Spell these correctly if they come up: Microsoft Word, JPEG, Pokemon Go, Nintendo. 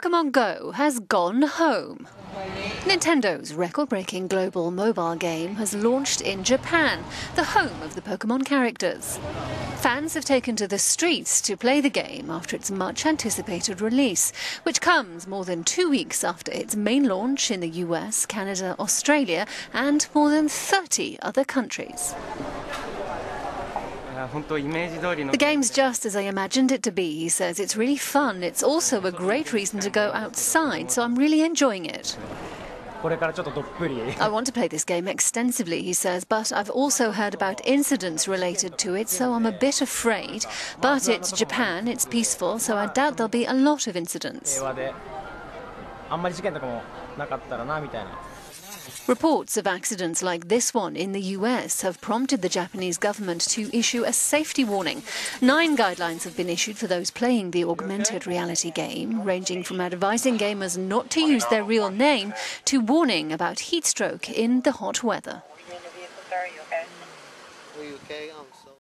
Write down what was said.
Pokemon Go has gone home. Nintendo's record-breaking global mobile game has launched in Japan, the home of the Pokemon characters. Fans have taken to the streets to play the game after its much-anticipated release, which comes more than 2 weeks after its main launch in the US, Canada, Australia, and more than 30 other countries. The game's just as I imagined it to be, he says. It's really fun. It's also a great reason to go outside, so I'm really enjoying it. I want to play this game extensively, he says, but I've also heard about incidents related to it, so I'm a bit afraid. But it's Japan, it's peaceful, so I doubt there'll be a lot of incidents. Reports of accidents like this one in the US have prompted the Japanese government to issue a safety warning. 9 guidelines have been issued for those playing the augmented reality game, ranging from advising gamers not to use their real name to warning about heat stroke in the hot weather.